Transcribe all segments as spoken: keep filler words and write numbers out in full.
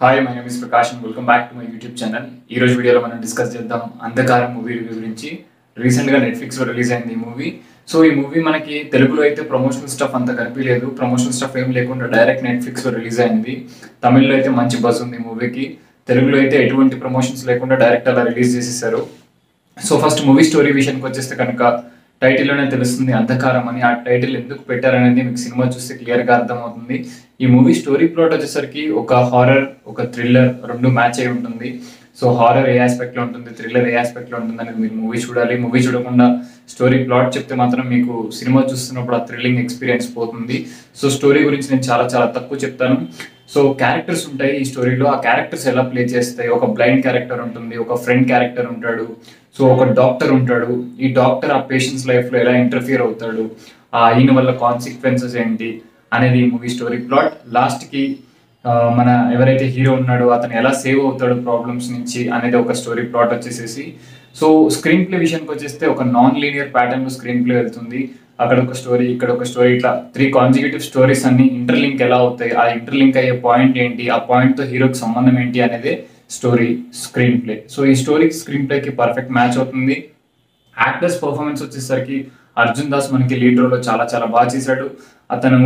Hi, my name is Prakash and welcome back to my YouTube channel. ఈ రోజు వీడియోలో మనం డిస్కస్ చేద్దాం అంధకారం మూవీ రివ్యూ గురించి. రీసెంట్ గా నెట్ఫ్లిక్స్ లో రిలీజ్ అయింది ఈ మూవీ. సో ఈ మూవీ మనకి తెలుగులో అయితే ప్రమోషనల్ స్టఫ్ అంత కనిపించలేదు, ప్రమోషనల్ స్టఫ్ ఏం లేకుండా డైరెక్ట్ నెట్ఫ్లిక్స్ లో రిలీజ్ అయింది. తమిళ్లో అయితే మంచి బజ్ ఉంది ఈ మూవీకి, తెలుగులో అయితే ఎటువంటి ప్రమోషన్స్ లేకుండా డైరెక్ట్ అలా రిలీజ్ చేసేసారు. సో ఫస్ట్ మూవీ స్టోరీ విషయానికి వచ్చేస్తే కనుక టైటిల్లోనే తెలుస్తుంది అంధకారం అని. ఆ టైటిల్ ఎందుకు పెట్టారనేది మీకు సినిమా చూస్తే క్లియర్గా అర్థమవుతుంది. ఈ మూవీ స్టోరీ ప్లాట్ వచ్చేసరికి ఒక హారర్ ఒక థ్రిల్లర్ రెండు మ్యాచ్ అయి ఉంటుంది. సో హారర్ ఏ ఆస్పెక్ట్లో ఉంటుంది, థ్రిల్లర్ ఏ ఆస్పెక్ట్లో ఉంటుంది అనేది మీరు మూవీ చూడాలి. మూవీ చూడకుండా స్టోరీ ప్లాట్ చెప్తే మాత్రం మీకు సినిమా చూస్తున్నప్పుడు ఆ థ్రిల్లింగ్ ఎక్స్పీరియన్స్ పోతుంది. సో స్టోరీ గురించి నేను చాలా చాలా తక్కువ చెప్తాను. సో క్యారెక్టర్స్ ఉంటాయి ఈ స్టోరీలో, ఆ క్యారెక్టర్స్ ఎలా ప్లే చేస్తాయి. ఒక బ్లైండ్ క్యారెక్టర్ ఉంటుంది, ఒక ఫ్రెండ్ క్యారెక్టర్ ఉంటాడు, సో ఒక డాక్టర్ ఉంటాడు. ఈ డాక్టర్ ఆ పేషెంట్స్ లైఫ్లో ఎలా ఇంటర్ఫియర్ అవుతాడు, ఆ ఈయన వల్ల కాన్సిక్వెన్సెస్ ఏంటి అనేది ఈ మూవీ స్టోరీ ప్లాట్. లాస్ట్కి మన ఎవరైతే హీరో ఉన్నాడో అతను ఎలా సేవ్ అవుతాడు ప్రాబ్లమ్స్ నుంచి అనేది ఒక స్టోరీ ప్లాట్ వచ్చేసేసి. సో స్క్రీన్ ప్లే విషయానికి వచ్చేస్తే ఒక నాన్ లీనియర్ ప్యాటర్న్లో స్క్రీన్ ప్లే వెళ్తుంది. అక్కడ ఒక స్టోరీ, ఇక్కడ ఒక స్టోరీ, ఇట్లా త్రీ కాన్సిక్యూటివ్ స్టోరీస్ అన్ని ఇంటర్లింక్ ఎలా అవుతాయి, ఆ ఇంటర్లింక్ అయ్యే పాయింట్ ఏంటి, ఆ పాయింట్తో హీరోకి సంబంధం ఏంటి అనేది స్టోరీ స్క్రీన్ ప్లే. సో ఈ స్టోరీ స్క్రీన్ ప్లేకి పర్ఫెక్ట్ మ్యాచ్ అవుతుంది. యాక్టర్స్ పర్ఫార్మెన్స్ వచ్చేసరికి అర్జున్ దాస్ మనకి లీడ్ రోల్లో చాలా చాలా బాగా చేశాడు. అతను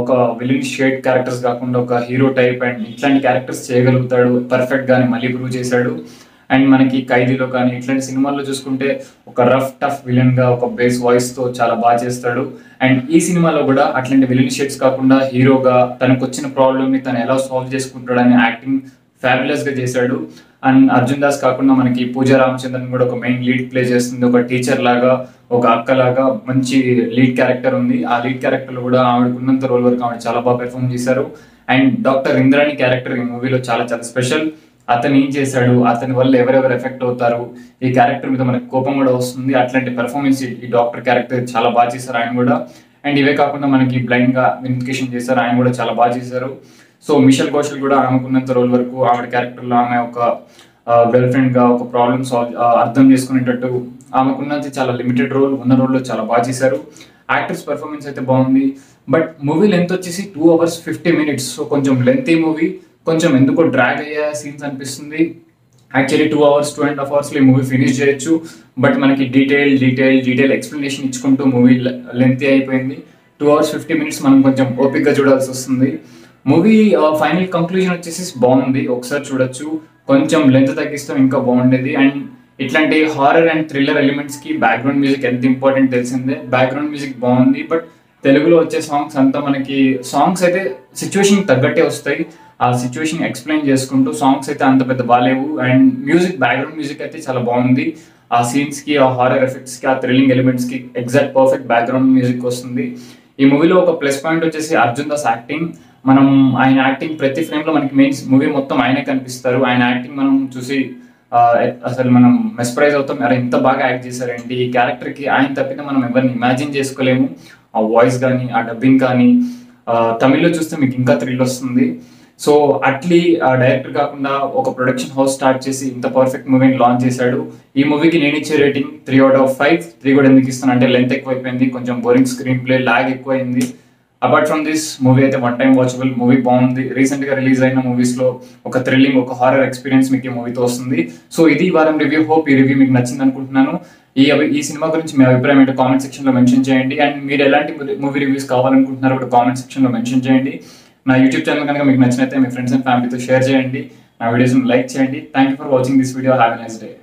ఒక విలన్ షేడ్ క్యారెక్టర్స్ కాకుండా ఒక హీరో టైప్ అండ్ ఇట్లాంటి క్యారెక్టర్స్ చేయగలుగుతాడు పర్ఫెక్ట్ గానే, మళ్ళీ ప్రూవ్ చేశాడు. అండ్ మనకి ఖైదీలో కానీ ఇట్లాంటి సినిమాల్లో చూసుకుంటే ఒక రఫ్ టఫ్ విలన్ గా ఒక బేస్ వాయిస్ తో చాలా బాగా చేస్తాడు. అండ్ ఈ సినిమాలో కూడా అట్లాంటి విలన్ షేడ్స్ కాకుండా హీరోగా తనకు వచ్చిన ప్రాబ్లమ్ ని తను ఎలా సాల్వ్ చేసుకుంటాడు అనే యాక్టింగ్ ఫ్యాబులస్ గా చేశాడు. అండ్ అర్జున్ దాస్ కాకుండా మనకి పూజా రామచంద్రన్ కూడా ఒక మెయిన్ లీడ్ ప్లే చేస్తుంది, ఒక టీచర్ లాగా ఒక అక్క లాగా మంచి లీడ్ క్యారెక్టర్ ఉంది. ఆ లీడ్ క్యారెక్టర్ లో కూడా ఆవిడకున్నంత రోల్ వరకు ఆవిడ చాలా బాగా పెర్ఫామ్ చేశారు. అండ్ డాక్టర్ ఇంద్రాణి క్యారెక్టర్ ఈ మూవీలో చాలా చాలా స్పెషల్. అతను ఏం చేశాడు, అతని వల్ల ఎవరెవరు ఎఫెక్ట్ అవుతారు, ఈ క్యారెక్టర్ మీద మనకు కోపం కూడా వస్తుంది. అట్లాంటి పెర్ఫార్మెన్స్ ఈ డాక్టర్ క్యారెక్టర్ చాలా బాగా చేశారు ఆయన కూడా. అండ్ ఇవే కాకుండా మనకి బ్లైండ్ గా ఇన్ఫికేషన్ చేశారు, ఆయన కూడా చాలా బాగా చేశారు. సో మిషల్ కౌశల్ కూడా ఆమెకున్నంత రోల్ వరకు ఆవిడ క్యారెక్టర్లో ఆమె ఒక గర్ల్ ఫ్రెండ్ గా ఒక ప్రాబ్లమ్ సాల్వ్ అర్థం చేసుకునేటట్టు ఆమెకున్నంత చాలా లిమిటెడ్ రోల్ ఉన్న రోల్లో చాలా బాగా చేశారు. యాక్టర్స్ పర్ఫార్మెన్స్ అయితే బాగుంది. బట్ మూవీ లెంత్ వచ్చేసి two hours fifty minutes so కొంచెం లెంతీ మూవీ, కొంచెం ఎందుకో డ్రాగ్ అయ్యే సీన్స్ అనిపిస్తుంది. Actually two hours two and half అవర్స్లో ఈ మూవీ ఫినిష్ చేయొచ్చు, బట్ మనకి డీటెయిల్ డీటెయిల్ డీటెయిల్ ఎక్స్ప్లెనేషన్ ఇచ్చుకుంటూ మూవీ లెంతీ అయిపోయింది. టూ అవర్స్ ఫిఫ్టీ మినిట్స్ మనం కొంచెం ఓపిక్గా చూడాల్సి వస్తుంది. మూవీ ఫైనల్ కంక్లూజన్ వచ్చేసి బాగుంది, ఒకసారి చూడొచ్చు. కొంచెం లెంత్ తగ్గిస్తే ఇంకా బాగుండేది. అండ్ ఇట్లాంటి హారర్ అండ్ థ్రిల్లర్ ఎలిమెంట్స్కి బ్యాక్గ్రౌండ్ మ్యూజిక్ ఎంత ఇంపార్టెంట్ తెలిసిందే. బ్యాక్గ్రౌండ్ మ్యూజిక్ బాగుంది, బట్ తెలుగులో వచ్చే సాంగ్స్ అంతా మనకి సాంగ్స్ అయితే సిచ్యువేషన్కి తగ్గట్టే వస్తాయి. ఆ సిచ్యువేషన్ ఎక్స్ప్లెయిన్ చేసుకుంటూ సాంగ్స్ అయితే అంత పెద్ద బాగాలేవు. అండ్ మ్యూజిక్ బ్యాక్గ్రౌండ్ మ్యూజిక్ అయితే చాలా బాగుంది. ఆ సీన్స్కి, ఆ హారర్ ఎఫెక్ట్స్కి, ఆ థ్రిల్లింగ్ ఎలిమెంట్స్కి ఎగ్జాక్ట్ పర్ఫెక్ట్ బ్యాక్గ్రౌండ్ మ్యూజిక్ వస్తుంది. ఈ మూవీలో ఒక ప్లస్ పాయింట్ వచ్చేసి అర్జున్ దాస్ యాక్టింగ్. మనం ఆయన యాక్టింగ్ ప్రతి ఫ్రేమ్లో మనకి మెయిన్స్ మూవీ మొత్తం ఆయనే కనిపిస్తారు. ఆయన యాక్టింగ్ మనం చూసి అసలు మనం మెస్ప్రైజ్ అవుతాం, అరే ఇంత బాగా యాక్ట్ చేశారండి ఈ క్యారెక్టర్కి ఆయన తప్పితే మనం ఎవరిని ఇమాజిన్ చేసుకోలేము. ఆ వాయిస్ కానీ ఆ డబ్బింగ్ కానీ తమిళ్లో చూస్తే మీకు ఇంకా థ్రిల్ వస్తుంది. సో అట్లీ డైరెక్టర్ కాకుండా ఒక ప్రొడక్షన్ హౌస్ స్టార్ట్ చేసి ఇంత పర్ఫెక్ట్ మూవీని లాంచ్ చేశాడు. ఈ మూవీకి నేను ఇచ్చే rating three out of five three కూడా ఎందుకు ఇస్తాను అంటే లెంత్ ఎక్కువైపోయింది, కొంచెం బోరింగ్ స్క్రీన్ ప్లే, లాగ్ ఎక్కువైంది. అపార్ట్ ఫ్రమ్ దిస్ మూవీ అయితే వన్ టైం వాచబుల్ మూవీ, బాగుంది. రీసెంట్గా రిలీజ్ అయిన మూవీస్లో ఒక థ్రిల్లింగ్ ఒక హారర్ ఎక్స్పీరియన్స్ మీకు ఈ మూవీతో వస్తుంది. సో ఇది వారం రివ్యూ. హోప్ ఈ రివ్యూ మీకు నచ్చింది అనుకుంటున్నాను. ఈ ఈ సినిమా గురించి మీ అభిప్రాయం ఏంటో కామెంట్ సెక్షన్లో మెన్షన్ చేయండి. అండ్ మీరు ఎలాంటి మూవీ రివ్యూస్ కావాలనుకుంటున్నారో కూడా కామెంట్ సెక్షన్లో మెన్షన్ చేయండి. నా యూట్యూబ్ ఛానల్ కనుక మీకు నచ్చినైతే మీ ఫ్రెండ్స్ అండ్ ఫ్యామిలీతో షేర్ చేయండి. నా వీడియోస్ని లైక్ చేయండి. Thank you for watching this video. Have a nice day.